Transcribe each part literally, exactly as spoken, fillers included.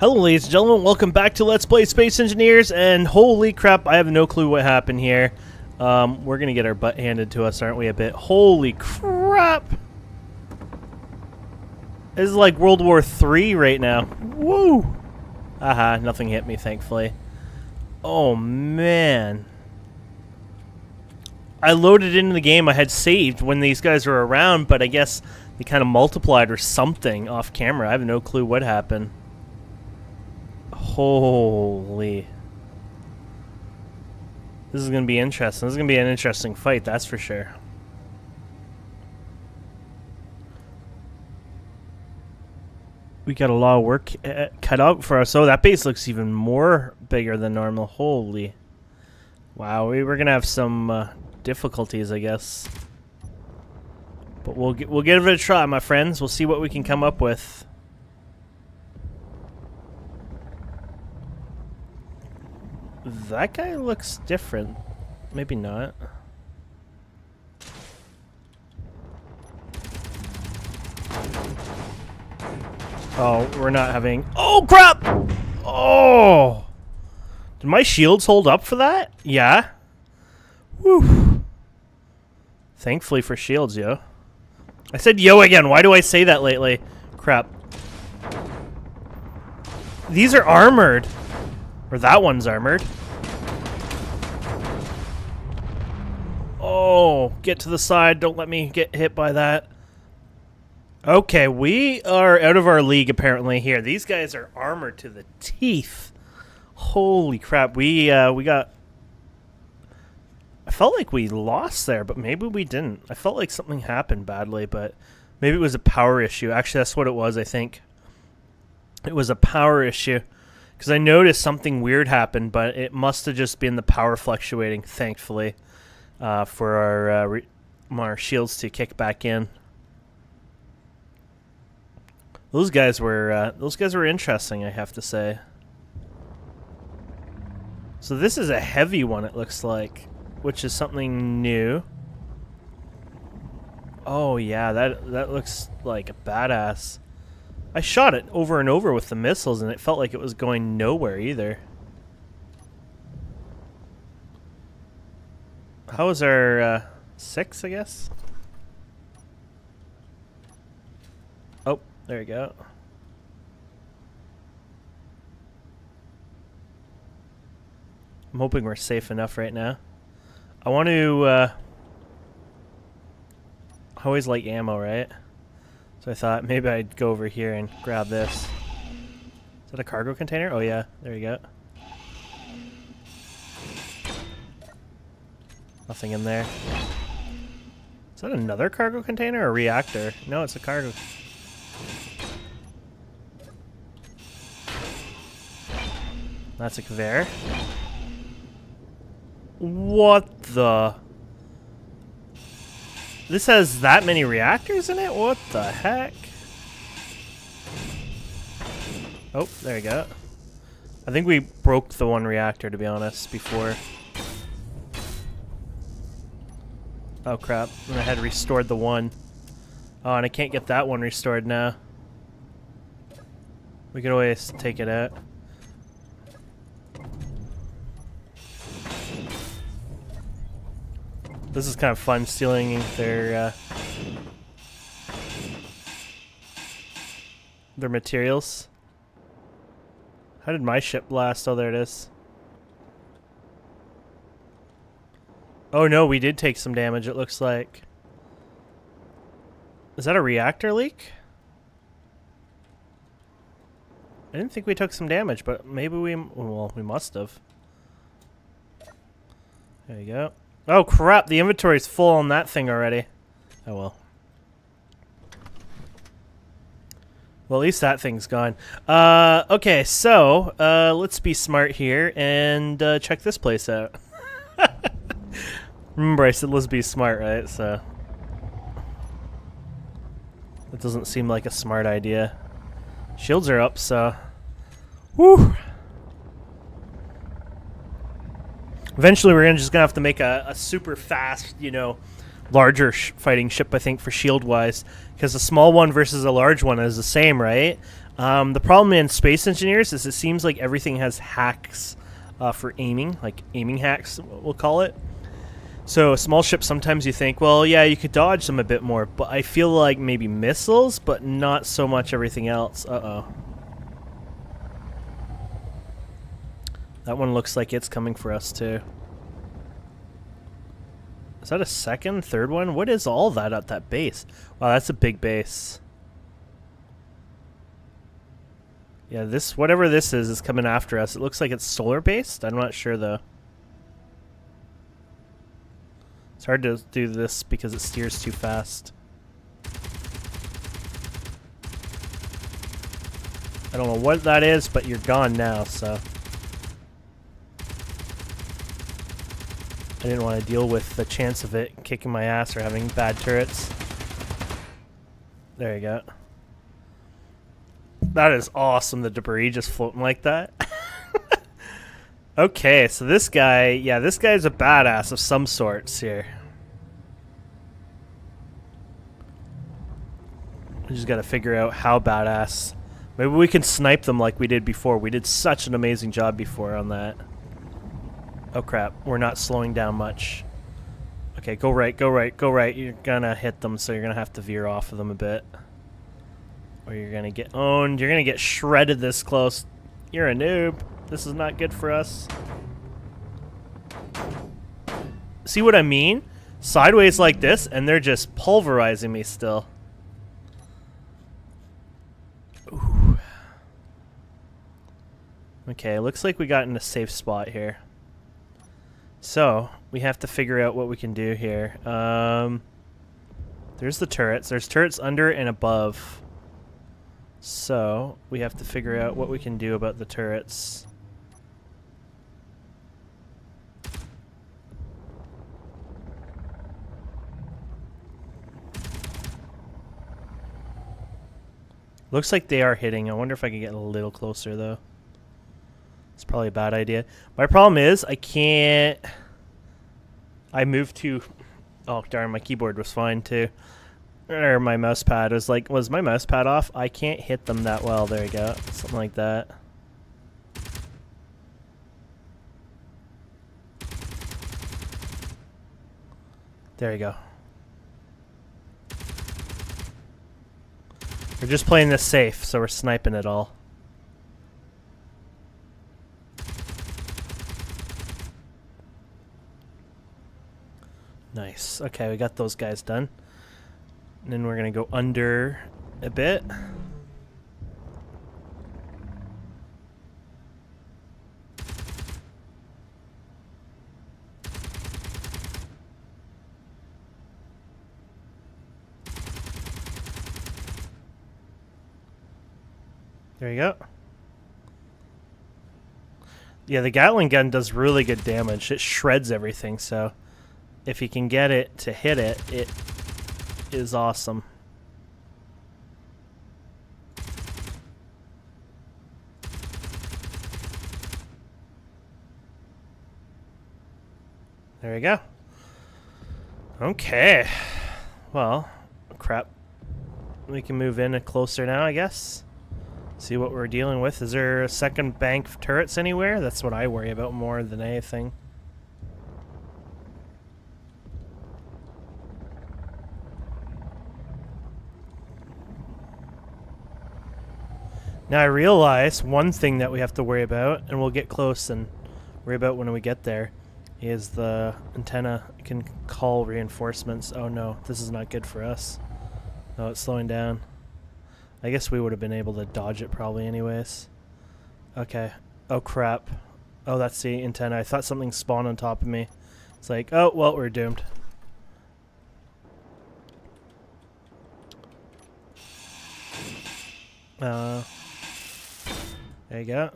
Hello ladies and gentlemen, welcome back to Let's Play Space Engineers, and holy crap, I have no clue what happened here. Um, we're gonna get our butt handed to us, aren't we, a bit? Holy crap! This is like World War Three right now. Woo! Aha, nothing hit me, thankfully. Oh man. I loaded into the game I had saved when these guys were around, but I guess they kind of multiplied or something off camera. I have no clue what happened. Holy. This is going to be interesting. This is going to be an interesting fight, that's for sure. We got a lot of work uh, cut out for us. Oh, that base looks even more bigger than normal. Holy. Wow, we were going to have some uh, difficulties, I guess. But we'll, we'll give it a try, my friends. We'll see what we can come up with. That guy looks different. Maybe not. Oh, we're not having... Oh, crap! Oh! Did my shields hold up for that? Yeah. Whew. Thankfully for shields, yo. I said yo again. Why do I say that lately? Crap. These are armored. Or that one's armored. Oh, get to the side. Don't let me get hit by that. Okay, we are out of our league apparently here. These guys are armored to the teeth. Holy crap. We, uh, we got... I felt like we lost there, but maybe we didn't. I felt like something happened badly, but maybe it was a power issue. Actually, that's what it was, I think. It was a power issue. Because I noticed something weird happened, but it must have just been the power fluctuating, thankfully, uh, for our, uh, re our shields to kick back in. Those guys were uh, those guys were interesting, I have to say. So this is a heavy one, it looks like, which is something new. Oh yeah, that that looks like a badass. I shot it over and over with the missiles, and it felt like it was going nowhere either. How was our uh, six, I guess? Oh, there we go. I'm hoping we're safe enough right now. I want to... Uh, I always like ammo, right? So I thought maybe I'd go over here and grab this. Is that a cargo container? Oh yeah, there you go. Nothing in there. Is that another cargo container or a reactor? No, it's a cargo. That's a conveyor. What the... This has that many reactors in it? What the heck? Oh, there we go. I think we broke the one reactor, to be honest, before. Oh, crap. And I had restored the one. Oh, and I can't get that one restored now. We could always take it out. This is kind of fun, stealing their uh, their materials. How did my ship blast? Oh, there it is. Oh no, we did take some damage, it looks like. Is that a reactor leak? I didn't think we took some damage, but maybe we... Well, we must have. There you go. Oh crap, the inventory's full on that thing already. Oh well. Well, at least that thing's gone. Uh, okay, so uh, let's be smart here and uh, check this place out. Remember I said let's be smart, right? So that doesn't seem like a smart idea. Shields are up, so... Woo! Eventually, we're just going to have to make a, a super fast, you know, larger sh fighting ship, I think, for shield-wise. Because a small one versus a large one is the same, right? Um, the problem in Space Engineers is it seems like everything has hacks uh, for aiming, like aiming hacks, we'll call it. So a small ship, sometimes you think, well, yeah, you could dodge them a bit more, but I feel like maybe missiles, but not so much everything else. Uh-oh. That one looks like it's coming for us, too. Is that a second, third one? What is all that at that base? Wow, that's a big base. Yeah, this, whatever this is, is coming after us. It looks like it's solar-based. I'm not sure, though. It's hard to do this because it steers too fast. I don't know what that is, but you're gone now, so. I didn't want to deal with the chance of it kicking my ass or having bad turrets. There you go. That is awesome, the debris just floating like that. Okay, so this guy, yeah, this guy's a badass of some sorts here. We just gotta figure out how badass. Maybe we can snipe them like we did before. We did such an amazing job before on that. Oh crap, we're not slowing down much. Okay, go right, go right, go right. You're gonna hit them, so you're gonna have to veer off of them a bit. Or you're gonna get owned. You're gonna get shredded this close. You're a noob. This is not good for us. See what I mean? Sideways like this, and they're just pulverizing me still. Ooh. Okay, looks like we got in a safe spot here. So, we have to figure out what we can do here. Um, there's the turrets. There's turrets under and above. So, we have to figure out what we can do about the turrets. Looks like they are hitting. I wonder if I can get a little closer, though. It's probably a bad idea. My problem is, I can't... I moved to... Oh, darn, my keyboard was fine, too. Or my mouse pad was like, was my mouse pad off? I can't hit them that well. There we go. Something like that. There you go. We're just playing this safe, so we're sniping it all. Nice. Okay, we got those guys done. And then we're going to go under a bit. There you go. Yeah, the Gatling gun does really good damage. It shreds everything, so if you can get it to hit it, it... is awesome. There we go. Okay. Well, crap. We can move in closer now, I guess. See what we're dealing with. Is there a second bank of turrets anywhere? That's what I worry about more than anything. Now I realize one thing that we have to worry about, and we'll get close and worry about when we get there, is the antenna can call reinforcements. Oh no, this is not good for us. Oh, it's slowing down. I guess we would have been able to dodge it probably anyways. Okay. Oh crap. Oh, that's the antenna. I thought something spawned on top of me. It's like, oh, well, we're doomed. Uh... There you go.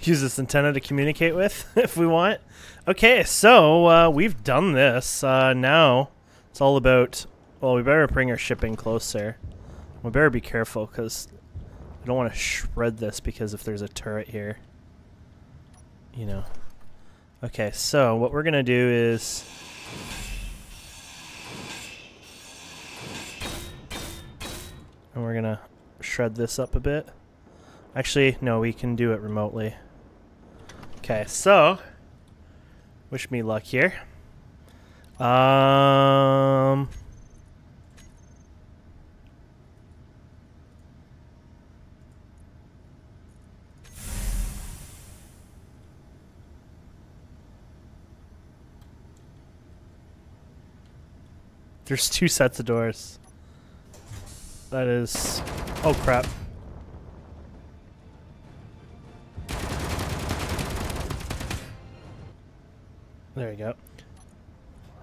Use this antenna to communicate with if we want. Okay, so uh, we've done this. Uh, now it's all about, well, we better bring our ship in closer. We better be careful because I don't want to shred this because if there's a turret here, you know. Okay, so what we're going to do is... and we're going to shred this up a bit. Actually, no, we can do it remotely. Okay, so wish me luck here. Um, there's two sets of doors. That is... oh crap. There we go.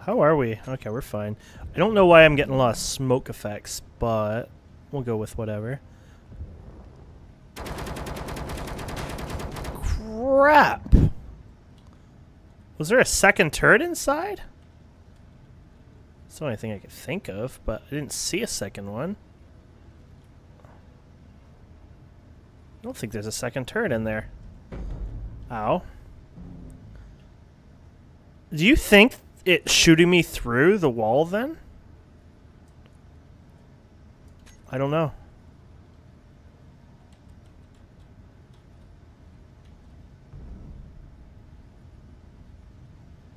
How are we? Okay, we're fine. I don't know why I'm getting a lot of smoke effects, but we'll go with whatever. Crap! Was there a second turret inside? That's the only thing I could think of, but I didn't see a second one. I don't think there's a second turret in there. Ow. Do you think it's shooting me through the wall then? I don't know.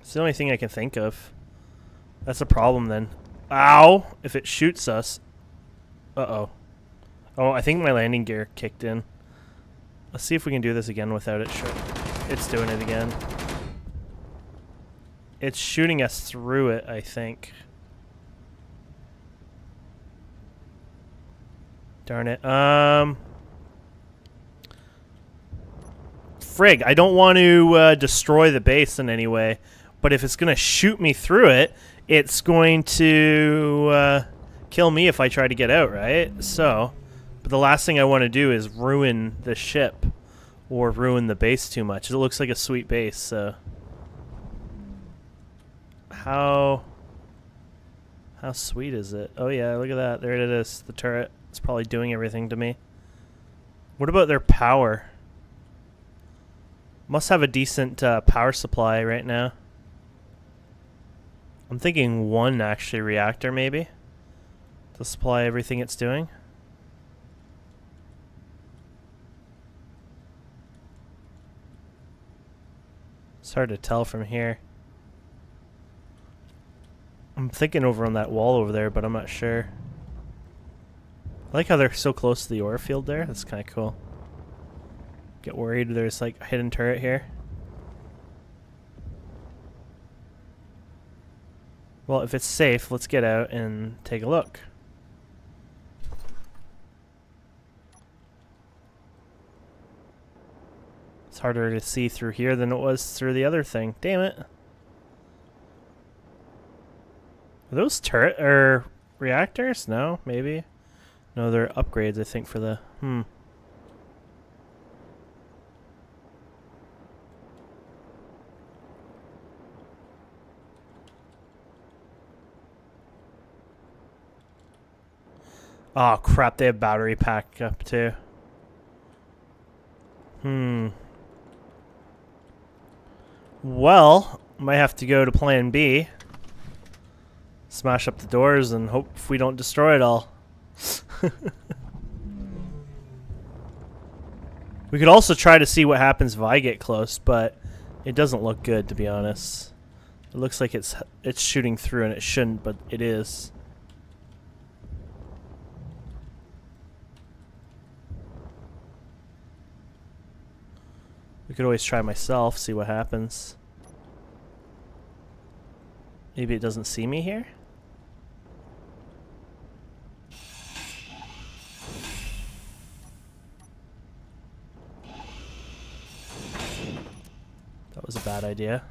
It's the only thing I can think of. That's a problem then. Ow! If it shoots us. Uh-oh. Oh, I think my landing gear kicked in. Let's see if we can do this again without it shooting. It's doing it again. It's shooting us through it, I think. Darn it. Um... Frig, I don't want to uh, destroy the base in any way. But if it's going to shoot me through it, it's going to uh, kill me if I try to get out, right? So, but the last thing I want to do is ruin the ship or ruin the base too much. It looks like a sweet base, so. How, how sweet is it? Oh yeah, look at that. There it is, the turret. It's probably doing everything to me. What about their power? Must have a decent uh, power supply right now. I'm thinking one, actually, reactor, maybe, to supply everything it's doing. It's hard to tell from here. I'm thinking over on that wall over there, but I'm not sure. I like how they're so close to the ore field there. That's kind of cool. Get worried there's, like, a hidden turret here. Well, if it's safe, let's get out and take a look. It's harder to see through here than it was through the other thing. Damn it. Are those turret or reactors? No, maybe. No, they're upgrades, I think, for the... Hmm. Oh crap, they have battery pack up too. Hmm. Well, might have to go to plan B. Smash up the doors and hope we don't destroy it all. We could also try to see what happens if I get close, but it doesn't look good, to be honest. It looks like it's it's shooting through and it shouldn't, but it is. We could always try myself, see what happens. Maybe it doesn't see me here? That was a bad idea.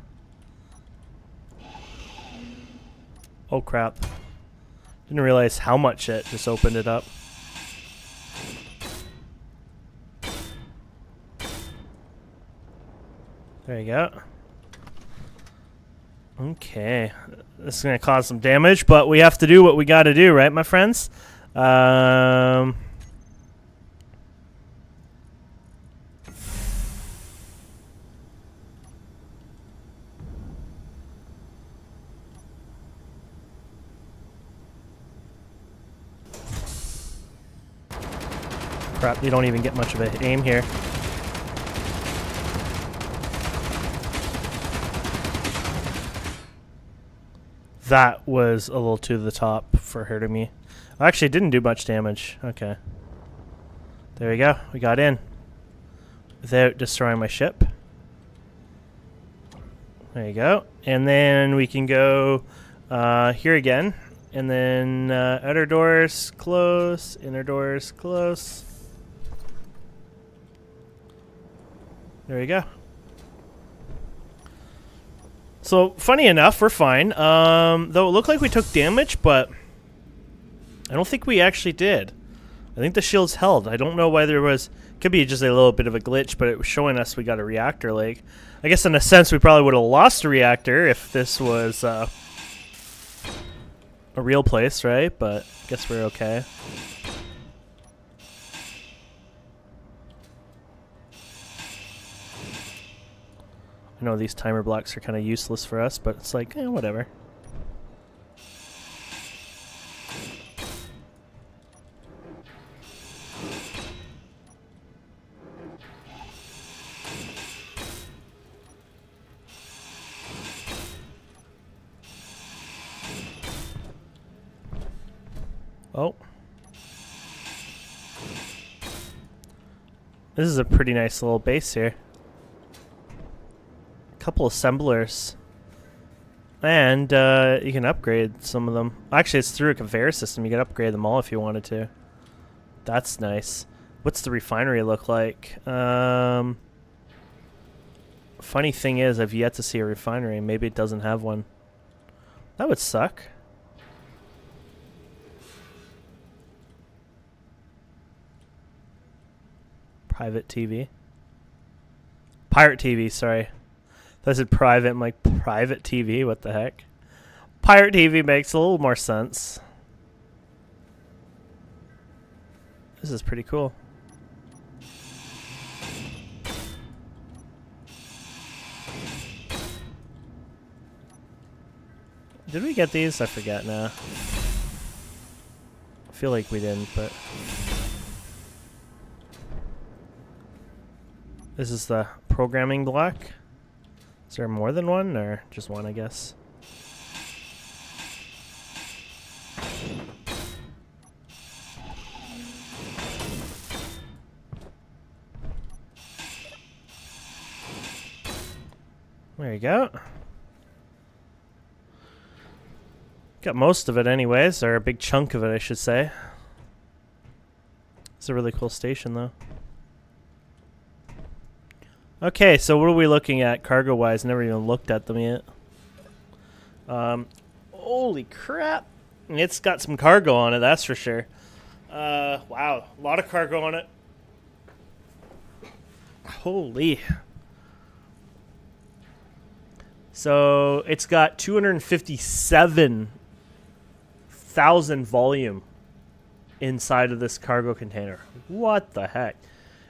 Oh crap. Didn't realize how much it just opened it up. There you go. Okay. This is going to cause some damage, but we have to do what we got to do, right, my friends? Um, Crap, you don't even get much of an aim here. That was a little to the top for her to me. I actually didn't do much damage. Okay. There we go. We got in. Without destroying my ship. There you go. And then we can go uh, here again. And then uh, outer doors close, inner doors close. There we go. So, funny enough, we're fine. Um, though it looked like we took damage, but I don't think we actually did. I think the shields held. I don't know why there was... Could be just a little bit of a glitch, but it was showing us we got a reactor leak. I guess in a sense we probably would have lost a reactor if this was uh, a real place, right? But I guess we're okay. I know these timer blocks are kind of useless for us, but it's like, eh, whatever. Oh. This is a pretty nice little base here. Couple assemblers, and uh, you can upgrade some of them. Actually, it's through a conveyor system. You can upgrade them all if you wanted to. That's nice. What's the refinery look like? Um, funny thing is, I've yet to see a refinery. Maybe it doesn't have one. That would suck. Private T V. Pirate T V, sorry. I said private, I'm like, private T V? What the heck? Pirate T V makes a little more sense. This is pretty cool. Did we get these? I forget now. I feel like we didn't, but... This is the programming block. Is there more than one, or just one, I guess? There you go. Got most of it anyways, or a big chunk of it, I should say. It's a really cool station, though. Okay, so what are we looking at cargo-wise? Never even looked at them yet. Um, holy crap! It's got some cargo on it, that's for sure. Uh, wow, a lot of cargo on it. Holy. So, it's got two hundred fifty-seven thousand volume inside of this cargo container. What the heck?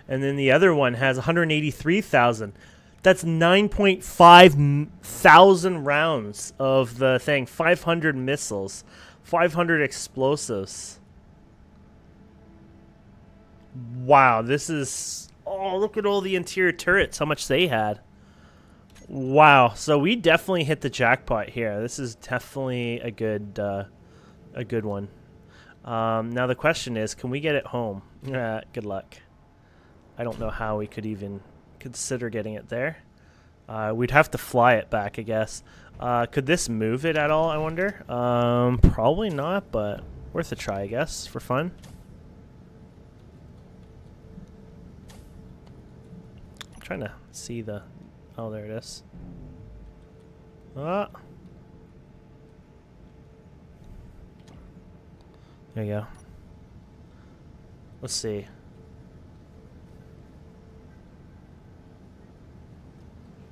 And then the other one has one hundred eighty-three thousand. That's nine point five thousand rounds of the thing. five hundred missiles. five hundred explosives. Wow, this is... Oh, look at all the interior turrets, how much they had. Wow, so we definitely hit the jackpot here. This is definitely a good, uh, a good one. Um, now the question is, can we get it home? Uh, good luck. I don't know how we could even consider getting it there. Uh, we'd have to fly it back, I guess. Uh, could this move it at all, I wonder? Um, probably not, but worth a try, I guess, for fun. I'm trying to see the... Oh, there it is. Ah. There you go. Let's see.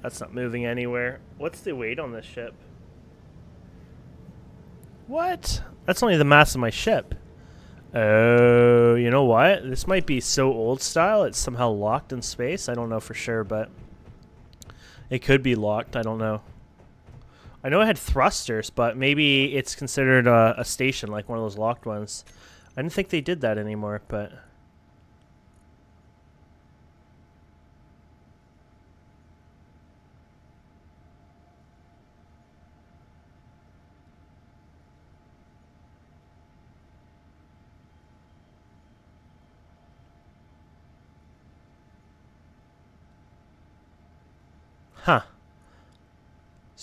That's not moving anywhere. What's the weight on this ship? What? That's only the mass of my ship. Oh, you know what? This might be so old style, it's somehow locked in space. I don't know for sure, but it could be locked. I don't know. I know it had thrusters, but maybe it's considered a, a station, like one of those locked ones. I didn't think they did that anymore, but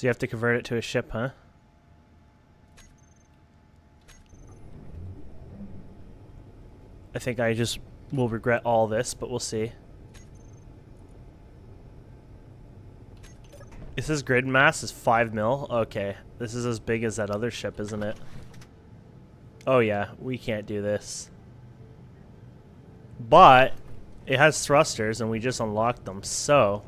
So you have to convert it to a ship, huh? I think I just will regret all this, but we'll see. It says grid mass is five mil. Okay, this is as big as that other ship, isn't it? Oh yeah, we can't do this. But it has thrusters and we just unlocked them, so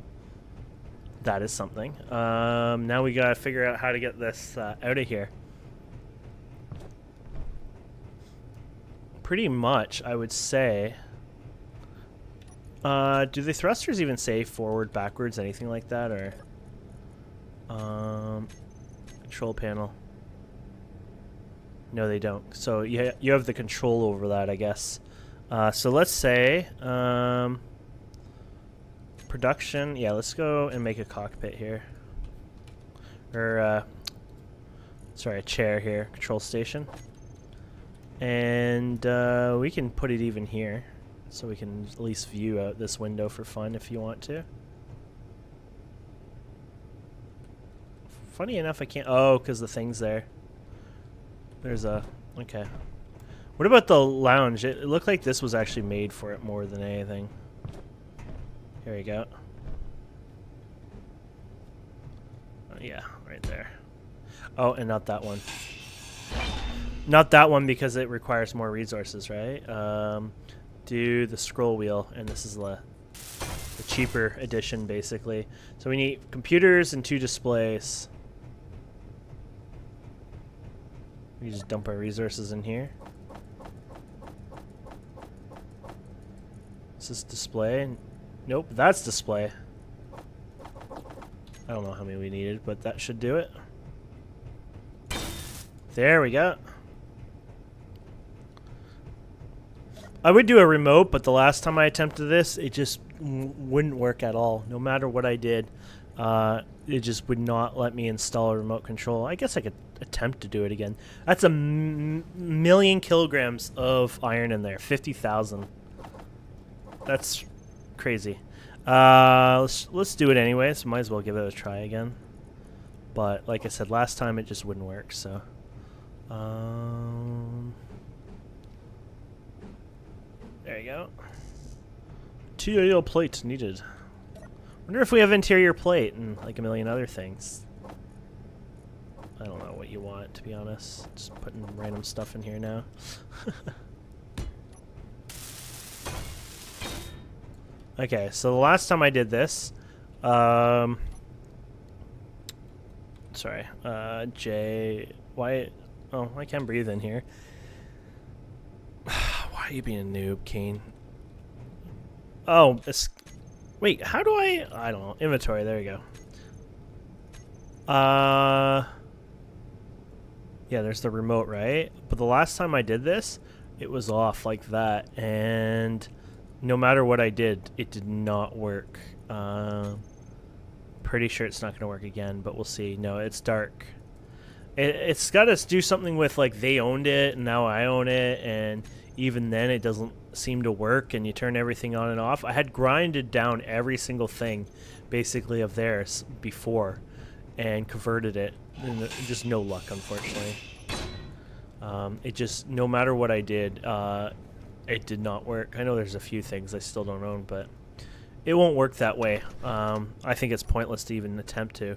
that is something. Um, now we gotta figure out how to get this uh, out of here. Pretty much, I would say. Uh, do the thrusters even say forward, backwards, anything like that, or um, control panel? No, they don't. So you ha you have the control over that, I guess. Uh, so let's say um, production. Yeah, let's go and make a cockpit here, or uh, sorry, a chair here. Control station. And uh, we can put it even here, so we can at least view out this window for fun if you want to. Funny enough, I can't. Oh, because the thing's there. There's a. Okay. What about the lounge? It, it looked like this was actually made for it more than anything. Here we go. Oh, yeah, right there. Oh, and not that one. Not that one because it requires more resources, right? Um, do the scroll wheel, and this is the, the cheaper edition, basically. So we need computers and two displays. We just dump our resources in here. Is this display? Nope, that's display. I don't know how many we needed, but that should do it. There we go. I would do a remote, but the last time I attempted this, it just wouldn't work at all. No matter what I did, uh, it just would not let me install a remote control. I guess I could attempt to do it again. That's a m million kilograms of iron in there, fifty thousand. That's crazy. Uh, let's, let's do it anyway, so might as well give it a try again. But like I said, last time it just wouldn't work, so. Um... There you go. Two steel plates needed. Wonder if we have interior plate and like a million other things. I don't know what you want, to be honest. Just putting random stuff in here now. Okay, so the last time I did this, um, sorry, uh, J, why? Oh, I can't breathe in here. Why are you being a noob, Kane? Oh, it's, wait, how do I? I don't know. Inventory, there we go. Uh, yeah, there's the remote, right? But the last time I did this, it was off like that, and no matter what I did, it did not work. Uh, pretty sure it's not going to work again, but we'll see. No, it's dark. It, it's got to do something with, like, they owned it, and now I own it, and even then it doesn't seem to work, and you turn everything on and off. I had grinded down every single thing basically of theirs before and converted it, and just no luck, unfortunately. Um, it just, no matter what I did, uh, it did not work. I know there's a few things I still don't own, but it won't work that way. Um, I think it's pointless to even attempt to.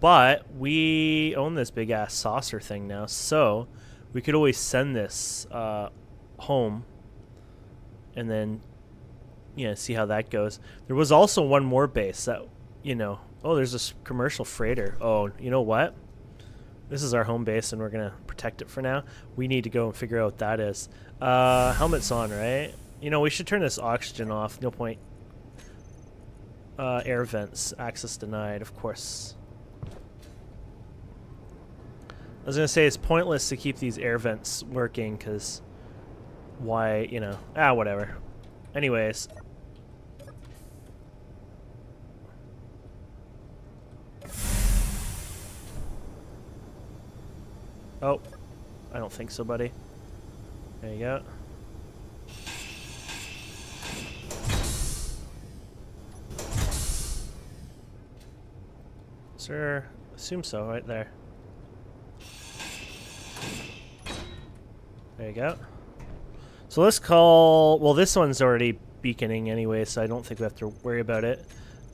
But we own this big ass saucer thing now, so we could always send this uh, home and then, you know, see how that goes. There was also one more base that, you know, oh, there's this commercial freighter. Oh, you know what? This is our home base and we're going to protect it for now. We need to go and figure out what that is. Uh, helmet's on, right? You know, we should turn this oxygen off. No point. Uh, air vents. Access denied, of course. I was going to say it's pointless to keep these air vents working because why, you know, ah, whatever. Anyways. Oh, I don't think so, buddy. There you go. Sir, Assume so, right there. There you go. So let's call... Well, this one's already beaconing anyway, so I don't think we have to worry about it.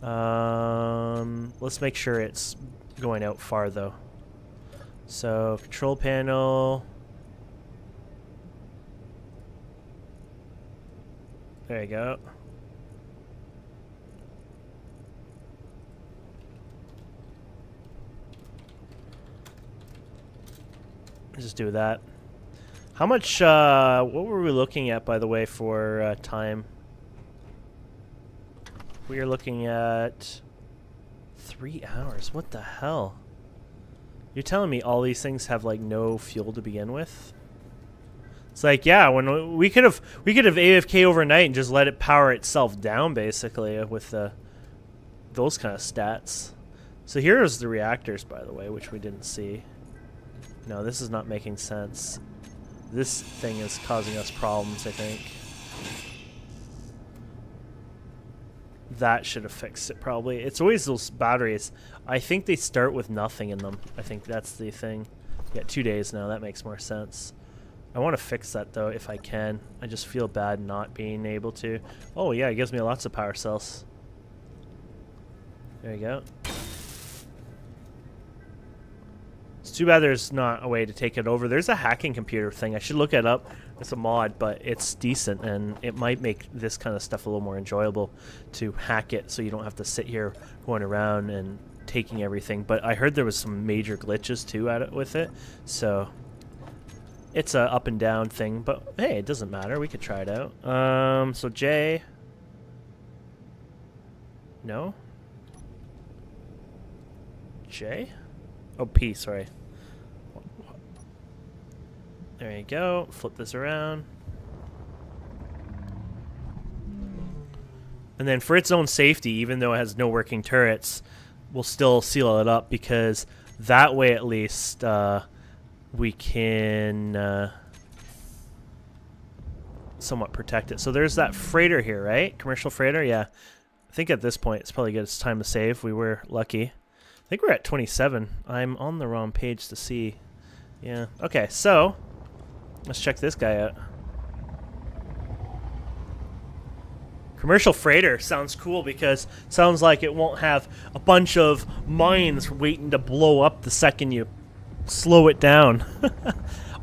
Um, let's make sure it's going out far, though. So, control panel... There you go. Let's just do that. How much, uh, what were we looking at, by the way, for uh, time? We are looking at three hours. What the hell? You're telling me all these things have, like, no fuel to begin with? It's like, yeah, when we could have we could have A F K overnight and just let it power itself down, basically, with uh, those kind of stats. So here's the reactors, by the way, which we didn't see. No, this is not making sense. This thing is causing us problems, I think. That should have fixed it, probably. It's always those batteries. I think they start with nothing in them. I think that's the thing. Yeah, two days now. That makes more sense. I want to fix that, though, if I can. I just feel bad not being able to. Oh, yeah, it gives me lots of power cells. There you go. It's too bad there's not a way to take it over. There's a hacking computer thing. I should look it up. It's a mod, but it's decent, and it might make this kind of stuff a little more enjoyable to hack it so you don't have to sit here going around and taking everything. But I heard there was some major glitches, too, at it with it. So it's a up and down thing, but hey, it doesn't matter. We could try it out. Um, so J. No? J? Oh, P, sorry. There you go. Flip this around. And then for its own safety, even though it has no working turrets, we'll still seal it up because that way at least uh, we can uh, somewhat protect it. So there's that freighter here, right? Commercial freighter, yeah. I think at this point it's probably good. It's time to save. We were lucky. I think we're at twenty-seven. I'm on the wrong page to see. Yeah. Okay, so let's check this guy out. Commercial freighter sounds cool because sounds like it won't have a bunch of mines waiting to blow up the second you slow it down.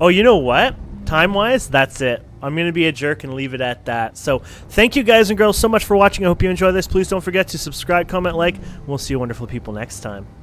Oh, you know what? Time-wise, that's it. I'm going to be a jerk and leave it at that. So thank you guys and girls so much for watching. I hope you enjoy this. Please don't forget to subscribe, comment, like. We'll see you wonderful people next time.